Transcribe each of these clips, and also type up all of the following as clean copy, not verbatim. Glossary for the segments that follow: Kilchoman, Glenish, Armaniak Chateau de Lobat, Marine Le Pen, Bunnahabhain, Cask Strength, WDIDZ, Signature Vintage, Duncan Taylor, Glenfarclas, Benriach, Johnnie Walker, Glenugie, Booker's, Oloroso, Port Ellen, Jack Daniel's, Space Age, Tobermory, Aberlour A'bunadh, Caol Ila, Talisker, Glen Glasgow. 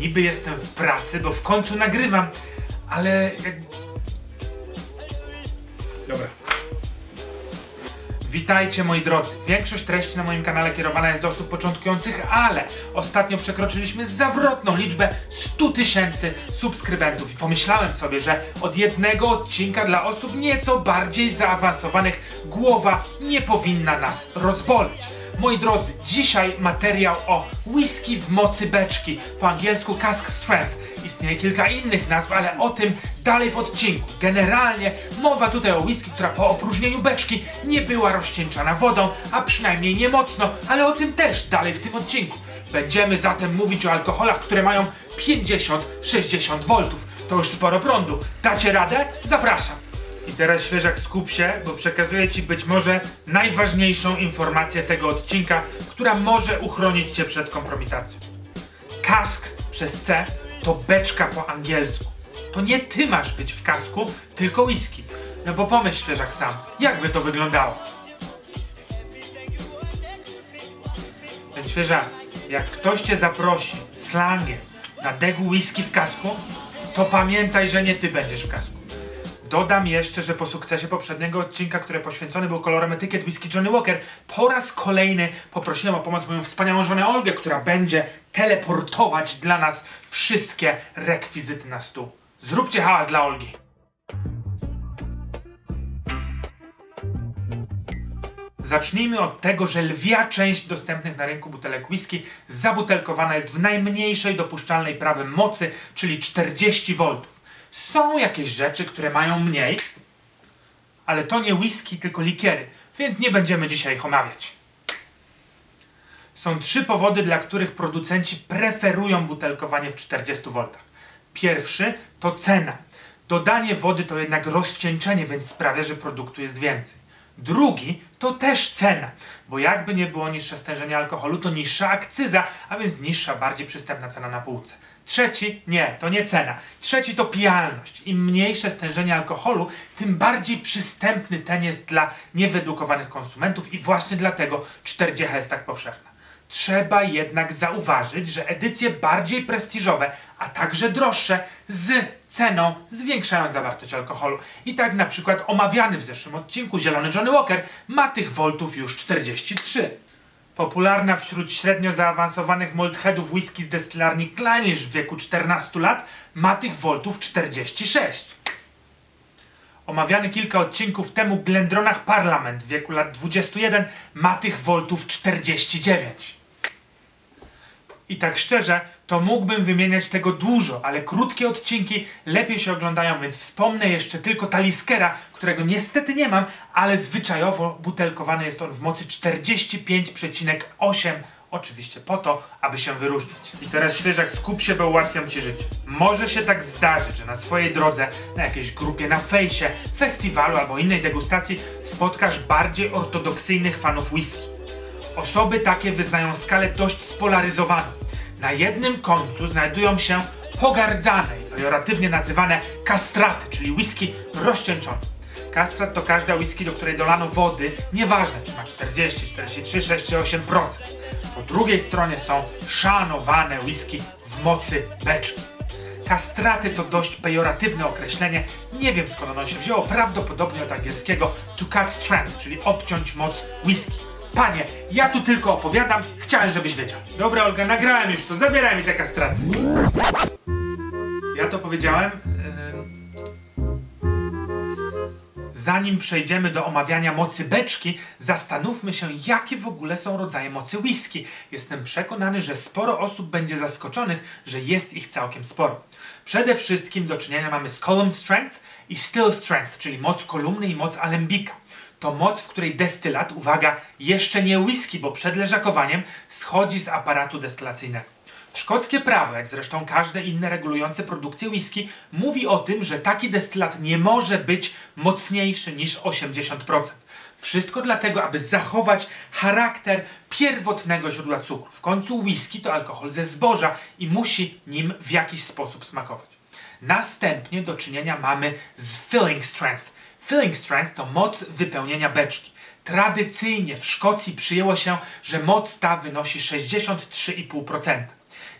Niby jestem w pracy, bo w końcu nagrywam, ale... Dobra. Witajcie moi drodzy. Większość treści na moim kanale kierowana jest do osób początkujących, ale ostatnio przekroczyliśmy zawrotną liczbę 100 000 subskrybentów i pomyślałem sobie, że od jednego odcinka dla osób nieco bardziej zaawansowanych głowa nie powinna nas rozboleć. Moi drodzy, dzisiaj materiał o whisky w mocy beczki, po angielsku Cask Strength. Istnieje kilka innych nazw, ale o tym dalej w odcinku. Generalnie mowa tutaj o whisky, która po opróżnieniu beczki nie była rozcieńczana wodą, a przynajmniej nie mocno, ale o tym też dalej w tym odcinku. Będziemy zatem mówić o alkoholach, które mają 50-60 V. To już sporo prądu. Dacie radę? Zapraszam. I teraz świeżak, skup się, bo przekazuję Ci być może najważniejszą informację tego odcinka, która może uchronić Cię przed kompromitacją. Cask przez C to beczka po angielsku. To nie Ty masz być w kasku, tylko whisky. No bo pomyśl świeżak sam, jakby to wyglądało. Ten świeżak, jak ktoś Cię zaprosi slangiem na degu whisky w kasku, to pamiętaj, że nie Ty będziesz w kasku. Dodam jeszcze, że po sukcesie poprzedniego odcinka, który poświęcony był kolorom etykiet whisky Johnnie Walker, po raz kolejny poprosiłem o pomoc moją wspaniałą żonę Olgę, która będzie teleportować dla nas wszystkie rekwizyty na stół. Zróbcie hałas dla Olgi! Zacznijmy od tego, że lwia część dostępnych na rynku butelek whisky zabutelkowana jest w najmniejszej dopuszczalnej prawem mocy, czyli 40 V. Są jakieś rzeczy, które mają mniej, ale to nie whisky, tylko likiery, więc nie będziemy dzisiaj ich omawiać. Są trzy powody, dla których producenci preferują butelkowanie w 40 V. Pierwszy to cena. Dodanie wody to jednak rozcieńczenie, więc sprawia, że produktu jest więcej. Drugi to też cena, bo jakby nie było niższe stężenie alkoholu, to niższa akcyza, a więc niższa, bardziej przystępna cena na półce. Trzeci, nie, to nie cena. Trzeci to pijalność. Im mniejsze stężenie alkoholu, tym bardziej przystępny ten jest dla niewyedukowanych konsumentów i właśnie dlatego 40 jest tak powszechna. Trzeba jednak zauważyć, że edycje bardziej prestiżowe, a także droższe z ceną zwiększają zawartość alkoholu. I tak na przykład omawiany w zeszłym odcinku zielony Johnnie Walker ma tych voltów już 43. Popularna wśród średnio zaawansowanych maltheadów whisky z destylarni Glenish w wieku 14 lat ma tych voltów 46. Omawiany kilka odcinków temu Glendronach Parliament w wieku lat 21 ma tych voltów 49. I tak szczerze, to mógłbym wymieniać tego dużo, ale krótkie odcinki lepiej się oglądają, więc wspomnę jeszcze tylko Taliskera, którego niestety nie mam, ale zwyczajowo butelkowany jest on w mocy 45,8, oczywiście po to, aby się wyróżnić. I teraz świeżak, skup się, bo ułatwiam Ci życie. Może się tak zdarzyć, że na swojej drodze, na jakiejś grupie, na fejsie, festiwalu albo innej degustacji spotkasz bardziej ortodoksyjnych fanów whisky. Osoby takie wyznają skalę dość spolaryzowaną. Na jednym końcu znajdują się pogardzane i pejoratywnie nazywane kastraty, czyli whisky rozcieńczone. Kastrat to każda whisky, do której dolano wody, nieważne czy ma 40, 43, 6 czy 8%. Po drugiej stronie są szanowane whisky w mocy beczki. Kastraty to dość pejoratywne określenie, nie wiem skąd ono się wzięło, prawdopodobnie od angielskiego to cut strength, czyli obciąć moc whisky. Panie, ja tu tylko opowiadam, chciałem, żebyś wiedział. Dobra Olga, nagrałem już to, zabieraj mi te kastraty. Ja to powiedziałem. Zanim przejdziemy do omawiania mocy beczki, zastanówmy się, jakie w ogóle są rodzaje mocy whisky. Jestem przekonany, że sporo osób będzie zaskoczonych, że jest ich całkiem sporo. Przede wszystkim do czynienia mamy z column strength i still strength, czyli moc kolumny i moc alembika. To moc, w której destylat, uwaga, jeszcze nie whisky, bo przed leżakowaniem schodzi z aparatu destylacyjnego. Szkockie prawo, jak zresztą każde inne regulujące produkcję whisky, mówi o tym, że taki destylat nie może być mocniejszy niż 80%. Wszystko dlatego, aby zachować charakter pierwotnego źródła cukru. W końcu whisky to alkohol ze zboża i musi nim w jakiś sposób smakować. Następnie do czynienia mamy z filling strength. Filling strength to moc wypełnienia beczki. tradycyjnie w Szkocji przyjęło się, że moc ta wynosi 63,5%.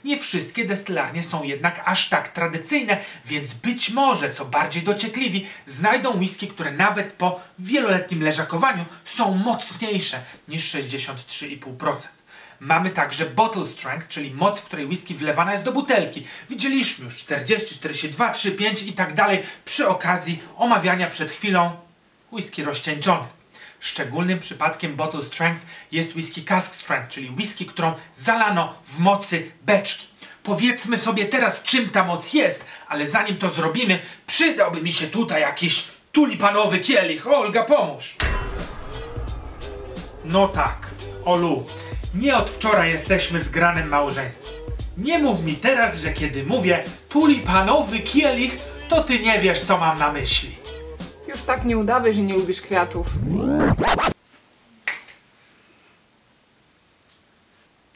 Nie wszystkie destylarnie są jednak aż tak tradycyjne, więc być może, co bardziej dociekliwi, znajdą whisky, które nawet po wieloletnim leżakowaniu są mocniejsze niż 63,5%. Mamy także bottle strength, czyli moc, w której whisky wlewana jest do butelki. Widzieliśmy już 40, 42, 35 i tak dalej przy okazji omawiania przed chwilą whisky rozcieńczonych. Szczególnym przypadkiem bottle strength jest whisky cask strength, czyli whisky, którą zalano w mocy beczki. Powiedzmy sobie teraz, czym ta moc jest, ale zanim to zrobimy, przydałby mi się tutaj jakiś tulipanowy kielich. Olga, pomóż! No tak, Olu, nie od wczoraj jesteśmy zgranym małżeństwem. Nie mów mi teraz, że kiedy mówię tulipanowy kielich, to ty nie wiesz, co mam na myśli. Już tak nie udawaj, że nie lubisz kwiatów.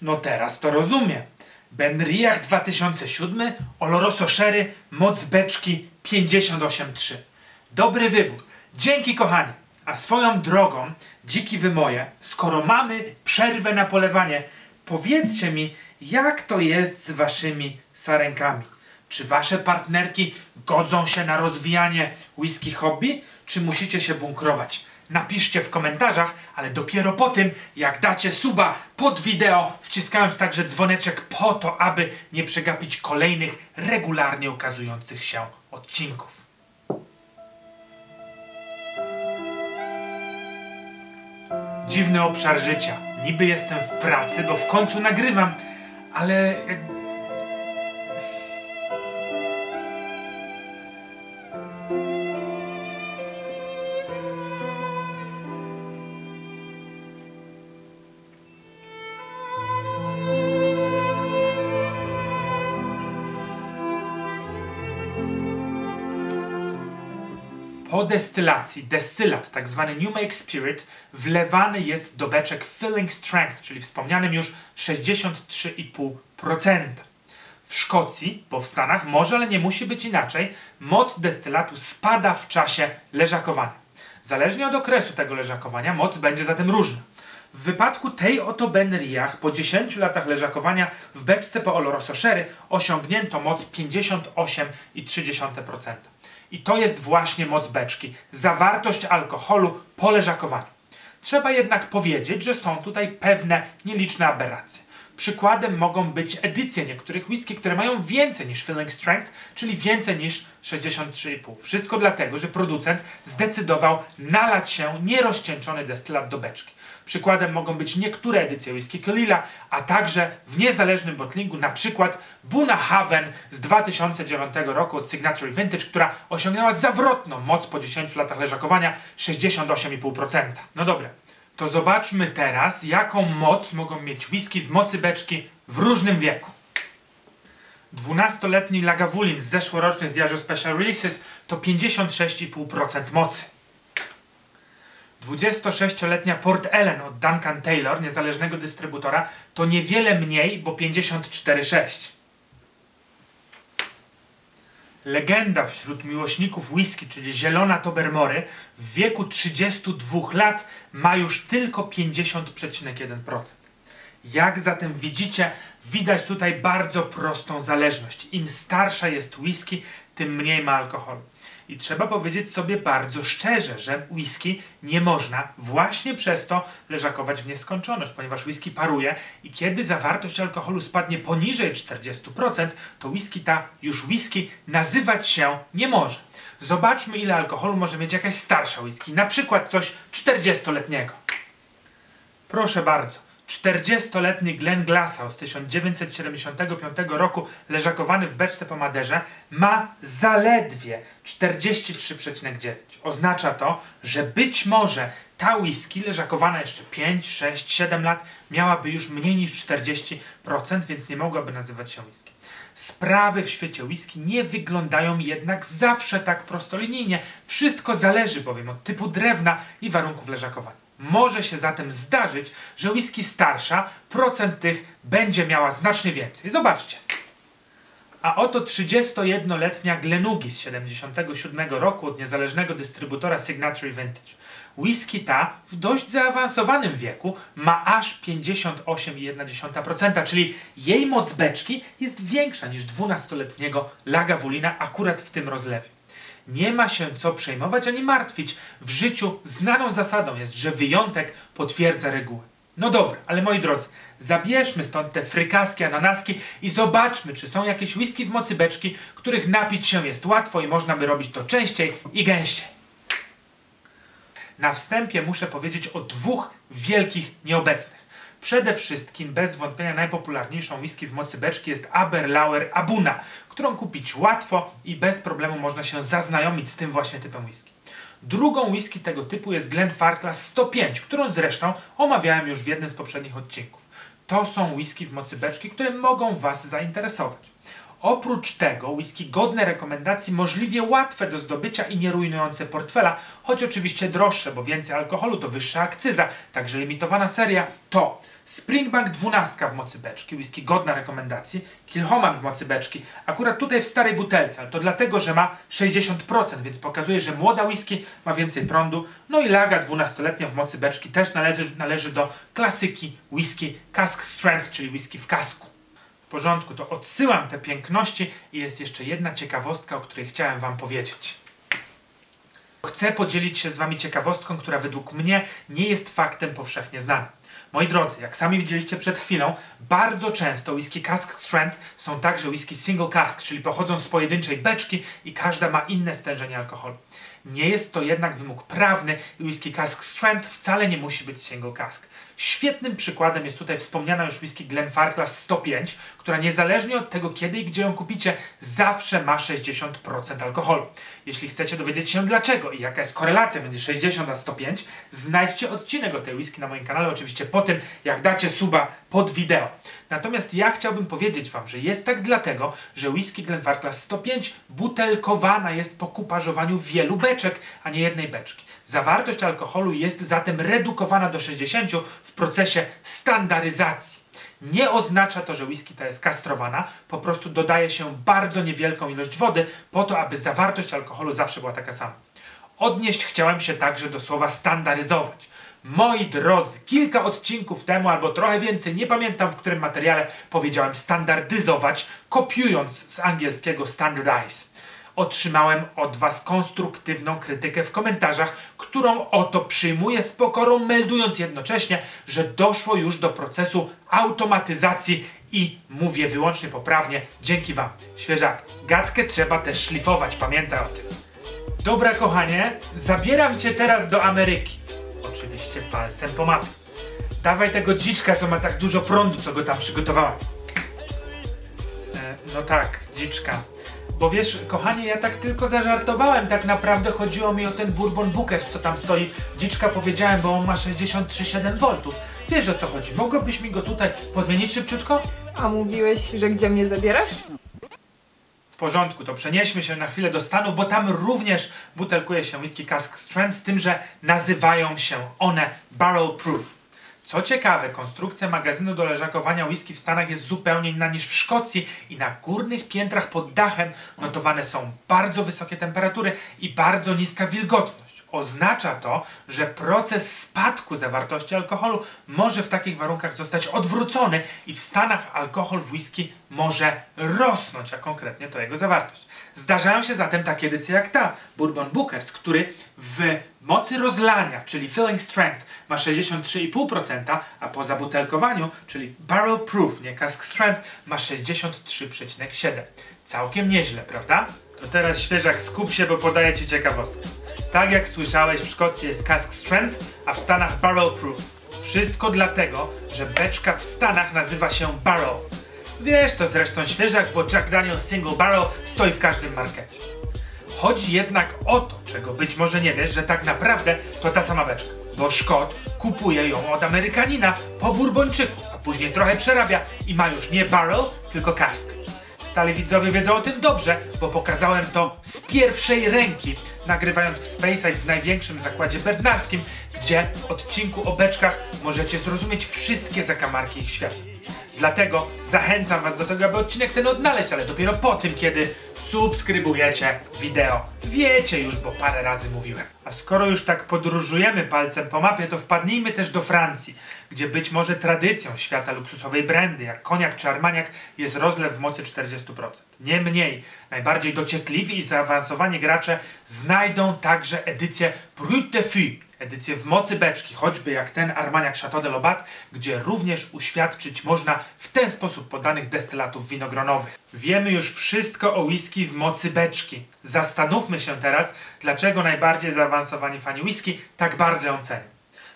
No teraz to rozumiem. Benriach 2007, Oloroso Sherry, moc beczki 58,3. Dobry wybór. Dzięki, kochani. A swoją drogą, dziki wy moje, skoro mamy przerwę na polewanie, powiedzcie mi, jak to jest z waszymi sarenkami? Czy wasze partnerki godzą się na rozwijanie whisky hobby, czy musicie się bunkrować? Napiszcie w komentarzach, ale dopiero po tym, jak dacie suba pod wideo, wciskając także dzwoneczek po to, aby nie przegapić kolejnych regularnie ukazujących się odcinków. Dziwny obszar życia. Niby jestem w pracy, bo w końcu nagrywam, ale... Po destylacji destylat, tak zwany New Make Spirit, wlewany jest do beczek Filling Strength, czyli wspomnianym już 63,5%. W Szkocji, bo w Stanach może, ale nie musi być inaczej, moc destylatu spada w czasie leżakowania. Zależnie od okresu tego leżakowania, moc będzie zatem różna. W wypadku tej oto Benriach po 10 latach leżakowania w beczce po Oloroso Sherry osiągnięto moc 58,3%. I to jest właśnie moc beczki, zawartość alkoholu po leżakowaniu. Trzeba jednak powiedzieć, że są tutaj pewne nieliczne aberracje. Przykładem mogą być edycje niektórych whisky, które mają więcej niż Filling Strength, czyli więcej niż 63,5. Wszystko dlatego, że producent zdecydował nalać się nierozcieńczony destylat do beczki. Przykładem mogą być niektóre edycje whisky Caol Ila, a także w niezależnym bottlingu na przykład Bunnahabhain z 2009 roku od Signature Vintage, która osiągnęła zawrotną moc po 10 latach leżakowania 68,5%. No dobra. To zobaczmy teraz, jaką moc mogą mieć whisky w mocy beczki w różnym wieku. 12-letni Lagavulin z zeszłorocznych Diageo Special Releases to 56,5% mocy. 26-letnia Port Ellen od Duncan Taylor, niezależnego dystrybutora, to niewiele mniej, bo 54,6%. Legenda wśród miłośników whisky, czyli zielona Tobermory, w wieku 32 lat ma już tylko 50,1%. Jak zatem widzicie, widać tutaj bardzo prostą zależność. Im starsza jest whisky, tym mniej ma alkoholu. I trzeba powiedzieć sobie bardzo szczerze, że whisky nie można właśnie przez to leżakować w nieskończoność, ponieważ whisky paruje i kiedy zawartość alkoholu spadnie poniżej 40%, to whisky nazywać się nie może. Zobaczmy, ile alkoholu może mieć jakaś starsza whisky, na przykład coś 40-letniego. Proszę bardzo. 40-letni Glen Glasgow z 1975 roku, leżakowany w beczce po Maderze, ma zaledwie 43,9. Oznacza to, że być może ta whisky leżakowana jeszcze 5, 6, 7 lat miałaby już mniej niż 40%, więc nie mogłaby nazywać się whisky. Sprawy w świecie whisky nie wyglądają jednak zawsze tak prostolinijnie. Wszystko zależy bowiem od typu drewna i warunków leżakowania. Może się zatem zdarzyć, że whisky starsza, procent tych będzie miała znacznie więcej. Zobaczcie. A oto 31-letnia Glenugie z 1977 roku od niezależnego dystrybutora Signature Vintage. Whisky ta w dość zaawansowanym wieku ma aż 58,1%, czyli jej moc beczki jest większa niż 12-letniego Lagavulina akurat w tym rozlewie. Nie ma się co przejmować ani martwić. W życiu znaną zasadą jest, że wyjątek potwierdza regułę. No dobra, ale moi drodzy, zabierzmy stąd te frykaski, ananaski i zobaczmy, czy są jakieś whisky w mocy beczki, których napić się jest łatwo i można by robić to częściej i gęściej. Na wstępie muszę powiedzieć o dwóch wielkich nieobecnych. Przede wszystkim bez wątpienia najpopularniejszą whisky w mocy beczki jest Aberlour A'bunadh, którą kupić łatwo i bez problemu można się zaznajomić z tym właśnie typem whisky. Drugą whisky tego typu jest Glenfarclas 105, którą zresztą omawiałem już w jednym z poprzednich odcinków. To są whisky w mocy beczki, które mogą Was zainteresować. Oprócz tego whisky godne rekomendacji, możliwie łatwe do zdobycia i nierujnujące portfela, choć oczywiście droższe, bo więcej alkoholu to wyższa akcyza, także limitowana seria, to Springbank 12 w mocy beczki, whisky godna rekomendacji, Kilchoman w mocy beczki, akurat tutaj w starej butelce, ale to dlatego, że ma 60%, więc pokazuje, że młoda whisky ma więcej prądu, no i Laga 12-letnia w mocy beczki też należy do klasyki whisky Cask Strength, czyli whisky w kasku. W porządku, to odsyłam te piękności i jest jeszcze jedna ciekawostka, o której chciałem Wam powiedzieć. Chcę podzielić się z Wami ciekawostką, która według mnie nie jest faktem powszechnie znanym. Moi drodzy, jak sami widzieliście przed chwilą, bardzo często whisky Cask Strength są także whisky single cask, czyli pochodzą z pojedynczej beczki i każda ma inne stężenie alkoholu. Nie jest to jednak wymóg prawny i whisky Cask Strength wcale nie musi być single cask. Świetnym przykładem jest tutaj wspomniana już whisky Glenfarclas 105, która niezależnie od tego, kiedy i gdzie ją kupicie, zawsze ma 60% alkoholu. Jeśli chcecie dowiedzieć się dlaczego i jaka jest korelacja między 60 a 105, znajdźcie odcinek o tej whisky na moim kanale, oczywiście po tym, jak dacie suba pod wideo. Natomiast ja chciałbym powiedzieć Wam, że jest tak dlatego, że whisky Glenfarclas 105 butelkowana jest po kupażowaniu wielu beczek, a nie jednej beczki. Zawartość alkoholu jest zatem redukowana do 60 w procesie standaryzacji. Nie oznacza to, że whisky ta jest kastrowana, po prostu dodaje się bardzo niewielką ilość wody po to, aby zawartość alkoholu zawsze była taka sama. Odnieść chciałem się także do słowa standaryzować. Moi drodzy, kilka odcinków temu, albo trochę więcej, nie pamiętam w którym materiale, powiedziałem standardyzować, kopiując z angielskiego standardize. Otrzymałem od Was konstruktywną krytykę w komentarzach, którą oto przyjmuję z pokorą, meldując jednocześnie, że doszło już do procesu automatyzacji i mówię wyłącznie poprawnie, dzięki Wam. Świeżak, gadkę trzeba też szlifować, pamiętaj o tym. Dobra kochanie, zabieram Cię teraz do Ameryki. Oczywiście palcem po mapie. Dawaj tego dziczka, co ma tak dużo prądu, co go tam przygotowałem. No tak, dziczka. Bo wiesz, kochanie, ja tak tylko zażartowałem, tak naprawdę chodziło mi o ten bourbon Booker's, co tam stoi. Dziczka powiedziałem, bo on ma 63,7 V. Wiesz, o co chodzi, mogłabyś mi go tutaj podmienić szybciutko? A mówiłeś, że gdzie mnie zabierasz? W porządku, to przenieśmy się na chwilę do Stanów, bo tam również butelkuje się whisky Cask Strength, z tym, że nazywają się one barrel proof. Co ciekawe, konstrukcja magazynu do leżakowania whisky w Stanach jest zupełnie inna niż w Szkocji i na górnych piętrach pod dachem notowane są bardzo wysokie temperatury i bardzo niska wilgotność. Oznacza to, że proces spadku zawartości alkoholu może w takich warunkach zostać odwrócony i w Stanach alkohol w whisky może rosnąć, a konkretnie to jego zawartość. Zdarzają się zatem takie edycje jak ta, Bourbon Booker's, który w mocy rozlania, czyli filling strength, ma 63,5%, a po zabutelkowaniu, czyli barrel proof, nie cask strength, ma 63,7%. Całkiem nieźle, prawda? To teraz świeżak, skup się, bo podaję Ci ciekawostkę. Tak jak słyszałeś, w Szkocji jest cask strength, a w Stanach barrel proof. Wszystko dlatego, że beczka w Stanach nazywa się barrel. Wiesz to zresztą świeżak, bo Jack Daniel's single barrel stoi w każdym markecie. Chodzi jednak o to, czego być może nie wiesz, że tak naprawdę to ta sama beczka, bo Szkot kupuje ją od Amerykanina po Bourbończyku, a później trochę przerabia i ma już nie barrel, tylko cask. Stali widzowie wiedzą o tym dobrze, bo pokazałem to z pierwszej ręki, nagrywając w Space Age w największym zakładzie bednarskim, gdzie w odcinku o beczkach możecie zrozumieć wszystkie zakamarki ich świata. Dlatego zachęcam was do tego, aby odcinek ten odnaleźć, ale dopiero po tym, kiedy subskrybujecie wideo. Wiecie już, bo parę razy mówiłem. A skoro już tak podróżujemy palcem po mapie, to wpadnijmy też do Francji, gdzie być może tradycją świata luksusowej brandy, jak koniak czy armaniak, jest rozlew w mocy 40%. Niemniej, najbardziej dociekliwi i zaawansowani gracze znajdą także edycję Brut de Fût, edycję w mocy beczki, choćby jak ten Armaniak Chateau de Lobat, gdzie również uświadczyć można w ten sposób podanych destylatów winogronowych. Wiemy już wszystko o whisky w mocy beczki. Zastanówmy się teraz, dlaczego najbardziej zaawansowani fani whisky tak bardzo ją cenią.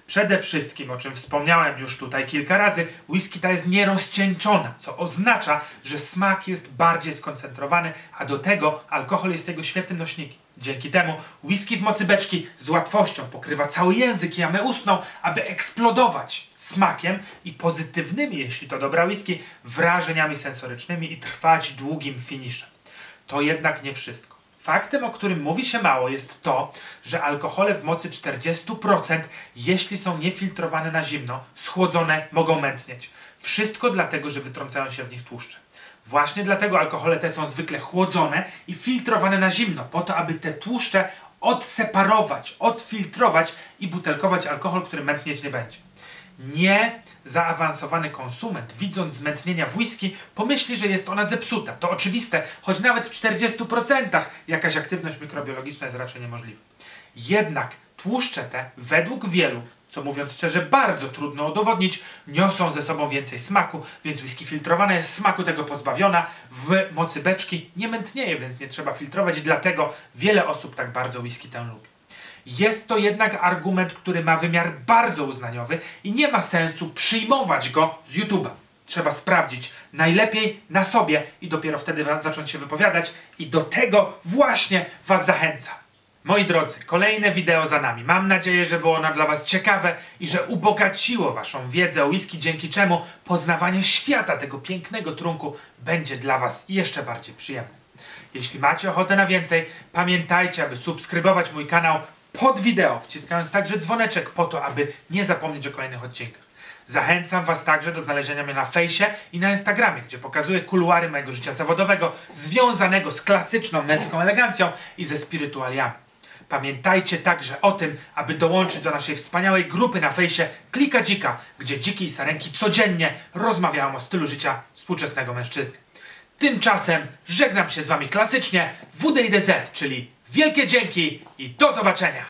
Przede wszystkim, o czym wspomniałem już tutaj kilka razy, whisky ta jest nierozcieńczona, co oznacza, że smak jest bardziej skoncentrowany, a do tego alkohol jest jego świetnym nośnikiem. Dzięki temu whisky w mocy beczki z łatwością pokrywa cały język i jamę ustną, aby eksplodować smakiem i pozytywnymi, jeśli to dobra whisky, wrażeniami sensorycznymi i trwać długim finiszem. To jednak nie wszystko. Faktem, o którym mówi się mało, jest to, że alkohole w mocy 40%, jeśli są niefiltrowane na zimno, schłodzone, mogą mętnieć. Wszystko dlatego, że wytrącają się w nich tłuszcze. Właśnie dlatego alkohole te są zwykle chłodzone i filtrowane na zimno, po to, aby te tłuszcze odseparować, odfiltrować i butelkować alkohol, który mętnieć nie będzie. Niezaawansowany konsument, widząc zmętnienia w whisky, pomyśli, że jest ona zepsuta. To oczywiste, choć nawet w 40% jakaś aktywność mikrobiologiczna jest raczej niemożliwa. Jednak tłuszcze te, według wielu, co mówiąc szczerze bardzo trudno udowodnić, niosą ze sobą więcej smaku, więc whisky filtrowana jest smaku tego pozbawiona, w mocy beczki nie mętnieje, więc nie trzeba filtrować i dlatego wiele osób tak bardzo whisky tę lubi. Jest to jednak argument, który ma wymiar bardzo uznaniowy i nie ma sensu przyjmować go z YouTube'a. Trzeba sprawdzić najlepiej na sobie i dopiero wtedy zacząć się wypowiadać i do tego właśnie was zachęcam. Moi drodzy, kolejne wideo za nami. Mam nadzieję, że było ono dla was ciekawe i że ubogaciło waszą wiedzę o whisky, dzięki czemu poznawanie świata tego pięknego trunku będzie dla was jeszcze bardziej przyjemne. Jeśli macie ochotę na więcej, pamiętajcie, aby subskrybować mój kanał pod wideo, wciskając także dzwoneczek po to, aby nie zapomnieć o kolejnych odcinkach. Zachęcam was także do znalezienia mnie na fejsie i na Instagramie, gdzie pokazuję kuluary mojego życia zawodowego, związanego z klasyczną męską elegancją i ze spirytualiami. Pamiętajcie także o tym, aby dołączyć do naszej wspaniałej grupy na fejsie Klika Dzika, gdzie dziki i sarenki codziennie rozmawiają o stylu życia współczesnego mężczyzny. Tymczasem żegnam się z wami klasycznie, WDIDZ, czyli wielkie dzięki i do zobaczenia!